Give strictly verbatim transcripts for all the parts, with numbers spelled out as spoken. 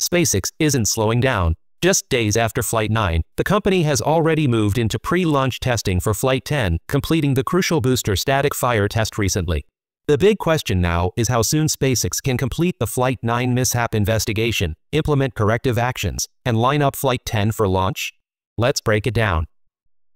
SpaceX isn't slowing down. Just days after Flight nine, the company has already moved into pre-launch testing for Flight ten, completing the crucial booster static fire test recently. The big question now is how soon SpaceX can complete the Flight nine mishap investigation, implement corrective actions, and line up Flight ten for launch? Let's break it down.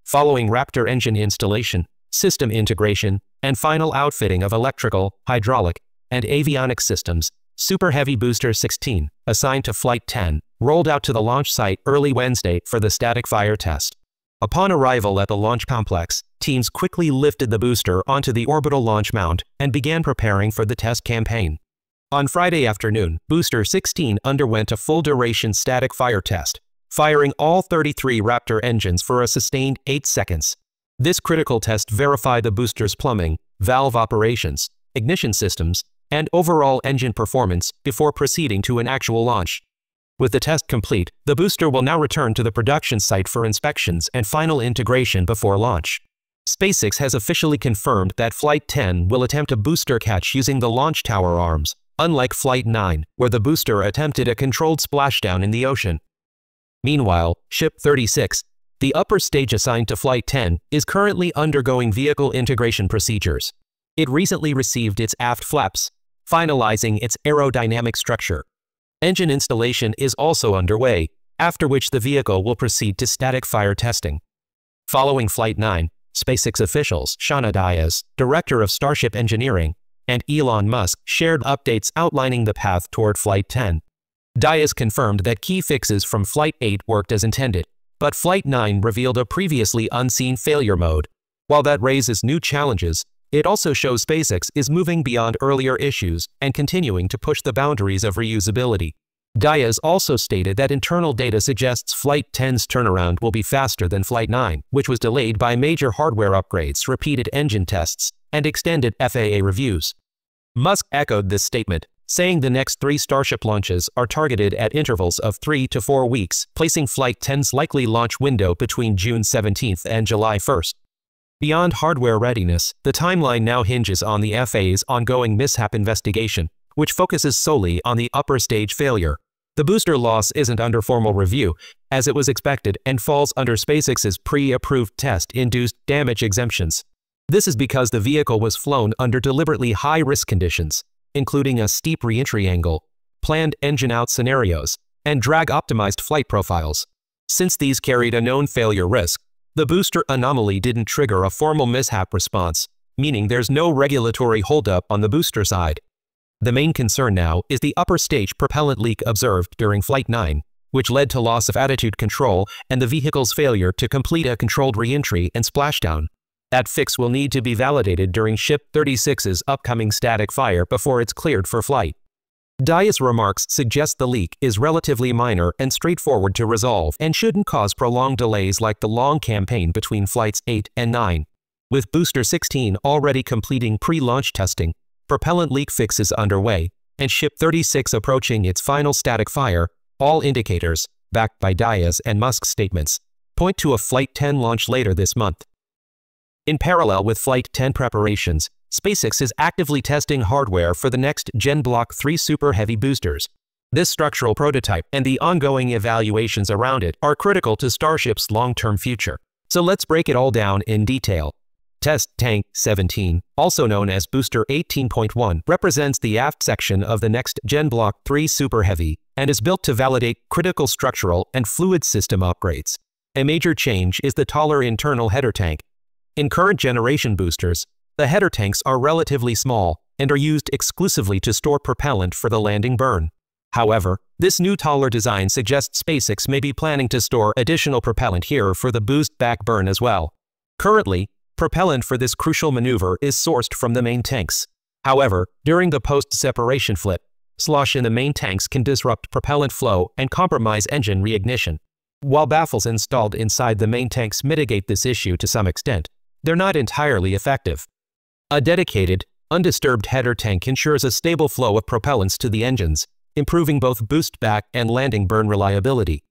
Following Raptor engine installation, system integration, and final outfitting of electrical, hydraulic, and avionics systems, Super Heavy Booster sixteen, assigned to Flight ten, rolled out to the launch site early Wednesday for the static fire test. Upon arrival at the launch complex, teams quickly lifted the booster onto the orbital launch mount and began preparing for the test campaign. On Friday afternoon, Booster sixteen underwent a full-duration static fire test, firing all thirty-three Raptor engines for a sustained eight seconds. This critical test verified the booster's plumbing, valve operations, ignition systems, and overall engine performance before proceeding to an actual launch. With the test complete, the booster will now return to the production site for inspections and final integration before launch. SpaceX has officially confirmed that Flight ten will attempt a booster catch using the launch tower arms, unlike Flight nine, where the booster attempted a controlled splashdown in the ocean. Meanwhile, Ship thirty-six, the upper stage assigned to Flight ten, is currently undergoing vehicle integration procedures. It recently received its aft flaps, finalizing its aerodynamic structure. Engine installation is also underway, after which the vehicle will proceed to static fire testing. Following Flight nine, SpaceX officials Shana Diaz, director of Starship Engineering, and Elon Musk shared updates outlining the path toward Flight ten. Diaz confirmed that key fixes from Flight eight worked as intended, but Flight nine revealed a previously unseen failure mode. While that raises new challenges, it also shows SpaceX is moving beyond earlier issues and continuing to push the boundaries of reusability. Diaz also stated that internal data suggests Flight ten's turnaround will be faster than Flight nine, which was delayed by major hardware upgrades, repeated engine tests, and extended F A A reviews. Musk echoed this statement, saying the next three Starship launches are targeted at intervals of three to four weeks, placing Flight ten's likely launch window between June seventeenth and July first. Beyond hardware readiness, the timeline now hinges on the F A A's ongoing mishap investigation, which focuses solely on the upper stage failure. The booster loss isn't under formal review, as it was expected, and falls under SpaceX's pre-approved test-induced damage exemptions. This is because the vehicle was flown under deliberately high-risk conditions, including a steep re-entry angle, planned engine-out scenarios, and drag-optimized flight profiles. Since these carried a known failure risk, the booster anomaly didn't trigger a formal mishap response, meaning there's no regulatory holdup on the booster side. The main concern now is the upper stage propellant leak observed during Flight nine, which led to loss of attitude control and the vehicle's failure to complete a controlled re-entry and splashdown. That fix will need to be validated during Ship thirty-six's upcoming static fire before it's cleared for flight. Diaz's remarks suggest the leak is relatively minor and straightforward to resolve and shouldn't cause prolonged delays like the long campaign between Flights eight and nine. With Booster sixteen already completing pre-launch testing, propellant leak fixes underway, and Ship thirty-six approaching its final static fire, all indicators, backed by Diaz and Musk's statements, point to a Flight ten launch later this month. In parallel with Flight ten preparations, SpaceX is actively testing hardware for the next-gen Block three Super Heavy boosters. This structural prototype and the ongoing evaluations around it are critical to Starship's long-term future. So let's break it all down in detail. Test Tank seventeen, also known as Booster eighteen point one, represents the aft section of the next-gen Block three Super Heavy and is built to validate critical structural and fluid system upgrades. A major change is the taller internal header tank. In current-generation boosters, the header tanks are relatively small and are used exclusively to store propellant for the landing burn. However, this new taller design suggests SpaceX may be planning to store additional propellant here for the boost back burn as well. Currently, propellant for this crucial maneuver is sourced from the main tanks. However, during the post-separation flip, slosh in the main tanks can disrupt propellant flow and compromise engine reignition. While baffles installed inside the main tanks mitigate this issue to some extent, they're not entirely effective. A dedicated, undisturbed header tank ensures a stable flow of propellants to the engines, improving both boost back and landing burn reliability.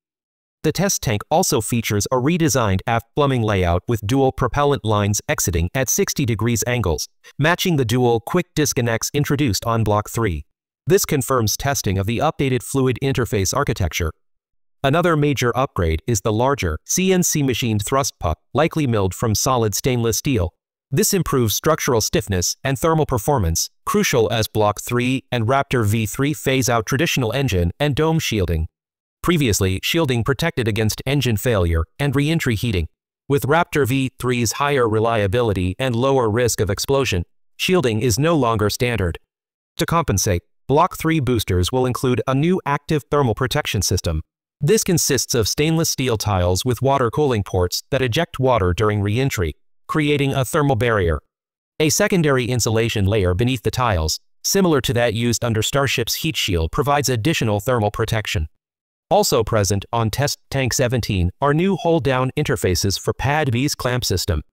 The test tank also features a redesigned aft plumbing layout with dual propellant lines exiting at sixty degrees angles, matching the dual quick disconnects introduced on Block three. This confirms testing of the updated fluid interface architecture. Another major upgrade is the larger C N C machined thrust puck, likely milled from solid stainless steel. This improves structural stiffness and thermal performance, crucial as Block three and Raptor V three phase out traditional engine and dome shielding. Previously, shielding protected against engine failure and re-entry heating. With Raptor V three's higher reliability and lower risk of explosion, shielding is no longer standard. To compensate, Block three boosters will include a new active thermal protection system. This consists of stainless steel tiles with water cooling ports that eject water during re-entry, creating a thermal barrier. A secondary insulation layer beneath the tiles, similar to that used under Starship's heat shield, provides additional thermal protection. Also present on Test Tank seventeen are new hold-down interfaces for Pad B's clamp system.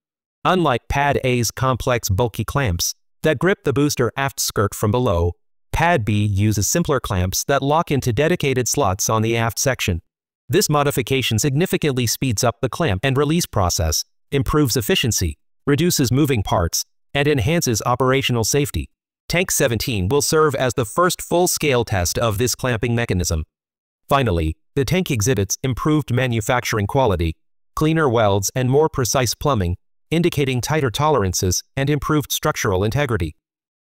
Unlike Pad A's complex bulky clamps that grip the booster aft skirt from below, Pad B uses simpler clamps that lock into dedicated slots on the aft section. This modification significantly speeds up the clamp and release process, improves efficiency, reduces moving parts, and enhances operational safety. Tank seventeen will serve as the first full-scale test of this clamping mechanism. Finally, the tank exhibits improved manufacturing quality, cleaner welds and more precise plumbing, indicating tighter tolerances and improved structural integrity.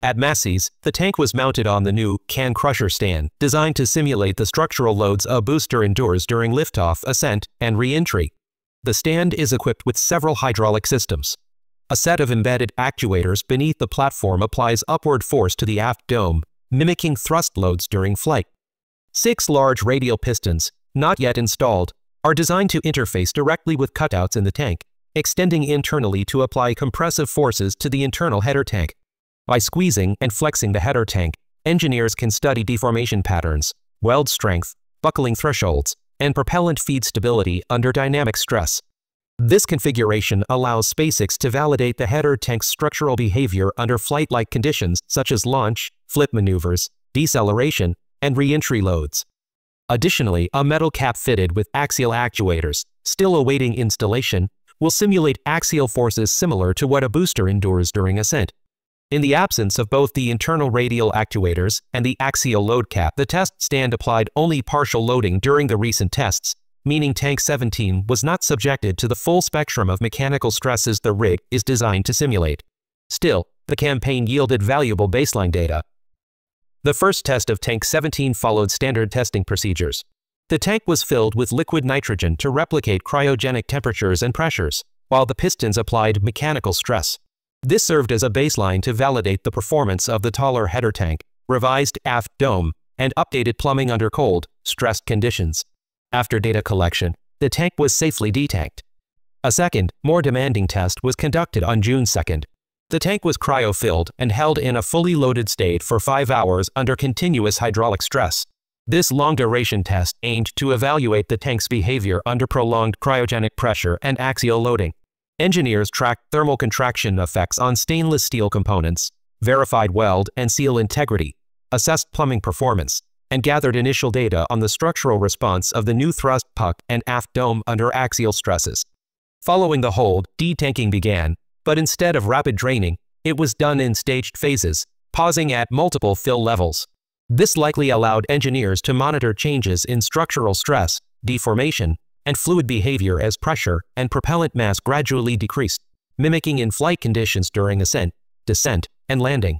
At Massey's, the tank was mounted on the new Can Crusher stand, designed to simulate the structural loads a booster endures during liftoff, ascent, and re-entry. The stand is equipped with several hydraulic systems. A set of embedded actuators beneath the platform applies upward force to the aft dome, mimicking thrust loads during flight. Six large radial pistons, not yet installed, are designed to interface directly with cutouts in the tank, extending internally to apply compressive forces to the internal header tank. By squeezing and flexing the header tank, engineers can study deformation patterns, weld strength, buckling thresholds, and propellant feed stability under dynamic stress. This configuration allows SpaceX to validate the header tank's structural behavior under flight-like conditions such as launch, flip maneuvers, deceleration, and re-entry loads. Additionally, a metal cap fitted with axial actuators, still awaiting installation, will simulate axial forces similar to what a booster endures during ascent. In the absence of both the internal radial actuators and the axial load cap, the test stand applied only partial loading during the recent tests, meaning Tank seventeen was not subjected to the full spectrum of mechanical stresses the rig is designed to simulate. Still, the campaign yielded valuable baseline data. The first test of Tank seventeen followed standard testing procedures. The tank was filled with liquid nitrogen to replicate cryogenic temperatures and pressures, while the pistons applied mechanical stress. This served as a baseline to validate the performance of the taller header tank, revised aft dome, and updated plumbing under cold, stressed conditions. After data collection, the tank was safely detanked. A second, more demanding test was conducted on June second. The tank was cryo-filled and held in a fully loaded state for five hours under continuous hydraulic stress. This long-duration test aimed to evaluate the tank's behavior under prolonged cryogenic pressure and axial loading. Engineers tracked thermal contraction effects on stainless steel components, verified weld and seal integrity, assessed plumbing performance, and gathered initial data on the structural response of the new thrust puck and aft dome under axial stresses. Following the hold, detanking began. But instead of rapid draining, it was done in staged phases, pausing at multiple fill levels. This likely allowed engineers to monitor changes in structural stress, deformation, and fluid behavior as pressure and propellant mass gradually decreased, mimicking in-flight conditions during ascent, descent, and landing.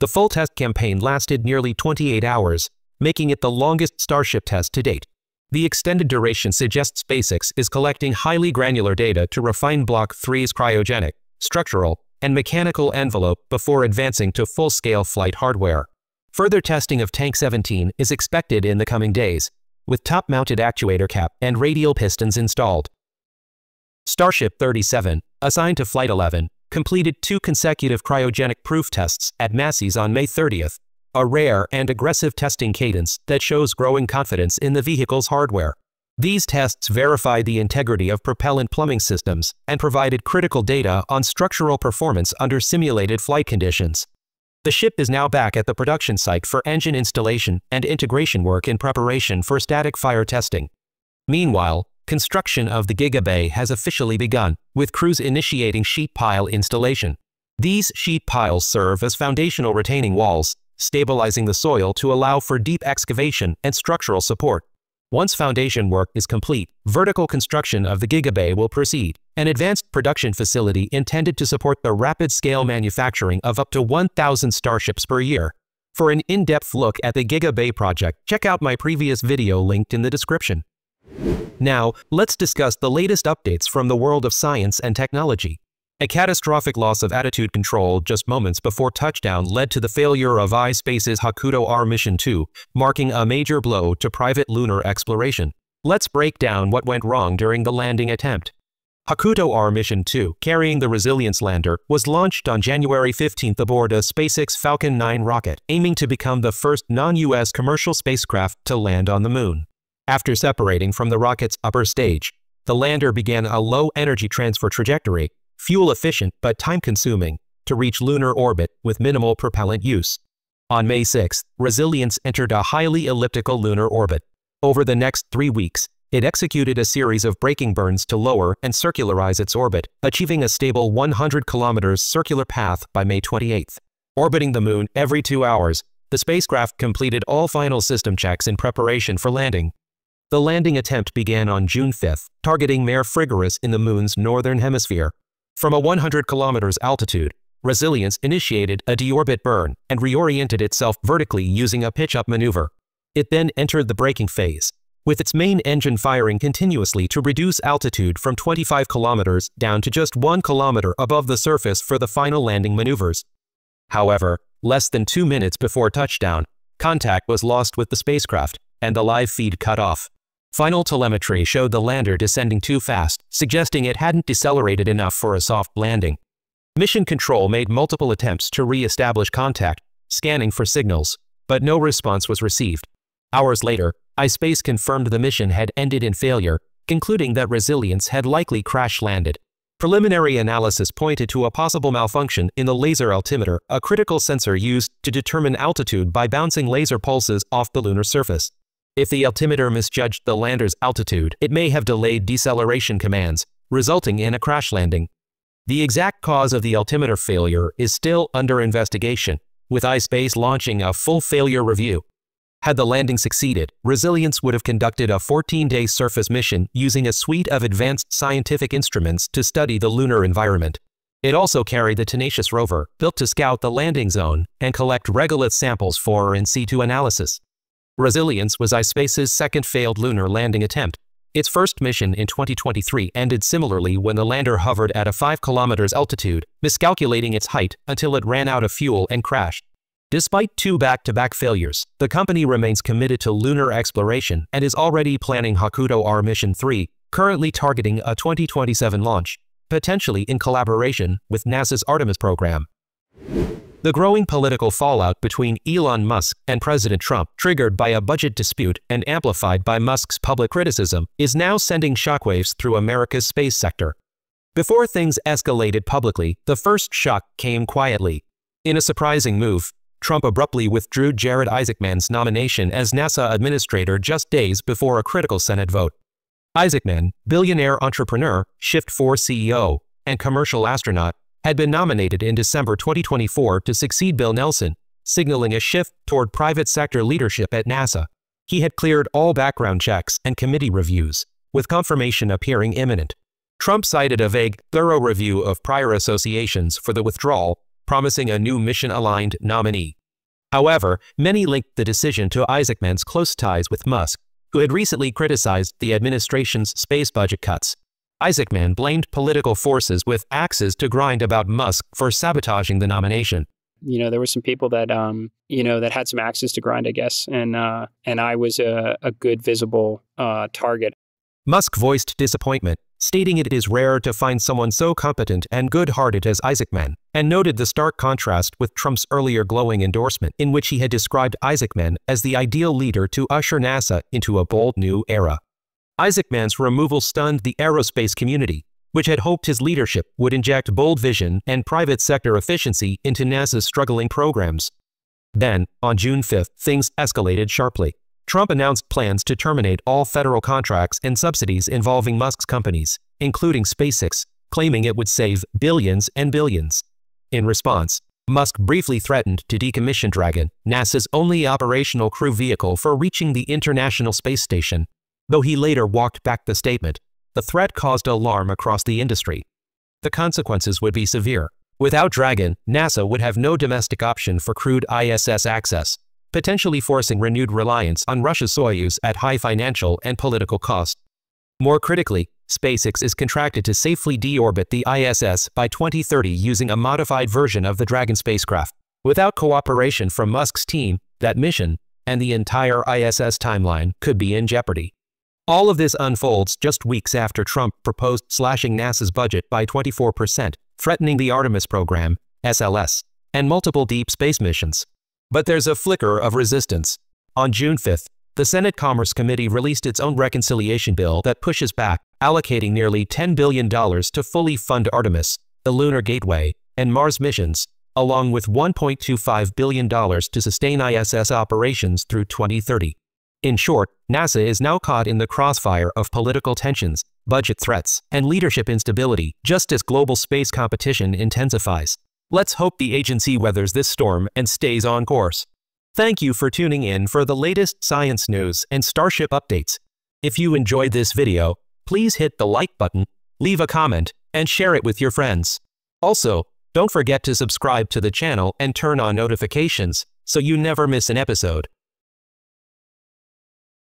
The full test campaign lasted nearly twenty-eight hours, making it the longest Starship test to date. The extended duration suggests SpaceX is collecting highly granular data to refine Block three's cryogenic, structural, and mechanical envelope before advancing to full-scale flight hardware. Further testing of Tank seventeen is expected in the coming days, with top-mounted actuator cap and radial pistons installed. Starship thirty-seven, assigned to Flight eleven, completed two consecutive cryogenic proof tests at Massey's on May thirtieth, a rare and aggressive testing cadence that shows growing confidence in the vehicle's hardware. These tests verified the integrity of propellant plumbing systems and provided critical data on structural performance under simulated flight conditions. The ship is now back at the production site for engine installation and integration work in preparation for static fire testing. Meanwhile, construction of the GigaBay has officially begun, with crews initiating sheet pile installation. These sheet piles serve as foundational retaining walls, stabilizing the soil to allow for deep excavation and structural support. Once foundation work is complete, vertical construction of the GigaBay will proceed, an advanced production facility intended to support the rapid-scale manufacturing of up to one thousand Starships per year. For an in-depth look at the GigaBay project, check out my previous video linked in the description. Now, let's discuss the latest updates from the world of science and technology. A catastrophic loss of attitude control just moments before touchdown led to the failure of iSpace's Hakuto-R Mission two, marking a major blow to private lunar exploration. Let's break down what went wrong during the landing attempt. Hakuto-R Mission two, carrying the Resilience lander, was launched on January fifteenth aboard a SpaceX Falcon nine rocket, aiming to become the first non U S commercial spacecraft to land on the moon. After separating from the rocket's upper stage, the lander began a low-energy transfer trajectory, fuel-efficient but time-consuming, to reach lunar orbit with minimal propellant use. On May sixth, Resilience entered a highly elliptical lunar orbit. Over the next three weeks, it executed a series of braking burns to lower and circularize its orbit, achieving a stable one hundred kilometers circular path by May twenty-eighth. Orbiting the moon every two hours, the spacecraft completed all final system checks in preparation for landing. The landing attempt began on June fifth, targeting Mare Frigoris in the moon's northern hemisphere. From a one hundred kilometers altitude, Resilience initiated a deorbit burn and reoriented itself vertically using a pitch-up maneuver. It then entered the braking phase, with its main engine firing continuously to reduce altitude from twenty-five kilometers down to just one kilometer above the surface for the final landing maneuvers. However, less than two minutes before touchdown, contact was lost with the spacecraft, and the live feed cut off. Final telemetry showed the lander descending too fast, suggesting it hadn't decelerated enough for a soft landing. Mission Control made multiple attempts to re-establish contact, scanning for signals, but no response was received. Hours later, iSpace confirmed the mission had ended in failure, concluding that Resilience had likely crash-landed. Preliminary analysis pointed to a possible malfunction in the laser altimeter, a critical sensor used to determine altitude by bouncing laser pulses off the lunar surface. If the altimeter misjudged the lander's altitude, it may have delayed deceleration commands, resulting in a crash landing. The exact cause of the altimeter failure is still under investigation, with iSpace launching a full failure review. Had the landing succeeded, Resilience would have conducted a fourteen-day surface mission using a suite of advanced scientific instruments to study the lunar environment. It also carried the Tenacious rover, built to scout the landing zone and collect regolith samples for in situ analysis. Resilience was iSpace's second failed lunar landing attempt. Its first mission in twenty twenty-three ended similarly when the lander hovered at a five kilometers altitude, miscalculating its height until it ran out of fuel and crashed. Despite two back-to-back failures, the company remains committed to lunar exploration and is already planning Hakuto-R Mission three, currently targeting a twenty twenty-seven launch, potentially in collaboration with NASA's Artemis program. The growing political fallout between Elon Musk and President Trump, triggered by a budget dispute and amplified by Musk's public criticism, is now sending shockwaves through America's space sector. Before things escalated publicly, the first shock came quietly. In a surprising move, Trump abruptly withdrew Jared Isaacman's nomination as NASA administrator just days before a critical Senate vote. Isaacman, billionaire entrepreneur, Shift four C E O, and commercial astronaut, had been nominated in December twenty twenty-four to succeed Bill Nelson, signaling a shift toward private sector leadership at NASA. He had cleared all background checks and committee reviews, with confirmation appearing imminent. Trump cited a vague, thorough review of prior associations for the withdrawal, promising a new mission-aligned nominee. However, many linked the decision to Isaacman's close ties with Musk, who had recently criticized the administration's space budget cuts. Isaacman blamed political forces with axes to grind about Musk for sabotaging the nomination. You know, there were some people that, um, you know, that had some axes to grind, I guess, and, uh, and I was a, a good visible uh, target. Musk voiced disappointment, stating it is rare to find someone so competent and good-hearted as Isaacman, and noted the stark contrast with Trump's earlier glowing endorsement in which he had described Isaacman as the ideal leader to usher NASA into a bold new era. Isaacman's removal stunned the aerospace community, which had hoped his leadership would inject bold vision and private sector efficiency into NASA's struggling programs. Then, on June fifth, things escalated sharply. Trump announced plans to terminate all federal contracts and subsidies involving Musk's companies, including SpaceX, claiming it would save billions and billions. In response, Musk briefly threatened to decommission Dragon, NASA's only operational crew vehicle for reaching the International Space Station, though he later walked back the statement. The threat caused alarm across the industry. The consequences would be severe. Without Dragon, NASA would have no domestic option for crewed I S S access, potentially forcing renewed reliance on Russia's Soyuz at high financial and political cost. More critically, SpaceX is contracted to safely deorbit the I S S by twenty thirty using a modified version of the Dragon spacecraft. Without cooperation from Musk's team, that mission, and the entire I S S timeline could be in jeopardy. All of this unfolds just weeks after Trump proposed slashing NASA's budget by twenty-four percent, threatening the Artemis program, S L S, and multiple deep space missions. But there's a flicker of resistance. On June fifth, the Senate Commerce Committee released its own reconciliation bill that pushes back, allocating nearly ten billion dollars to fully fund Artemis, the Lunar Gateway, and Mars missions, along with one point two five billion dollars to sustain I S S operations through twenty thirty. In short, NASA is now caught in the crossfire of political tensions, budget threats, and leadership instability, just as global space competition intensifies. Let's hope the agency weathers this storm and stays on course. Thank you for tuning in for the latest science news and Starship updates. If you enjoyed this video, please hit the like button, leave a comment, and share it with your friends. Also, don't forget to subscribe to the channel and turn on notifications so you never miss an episode.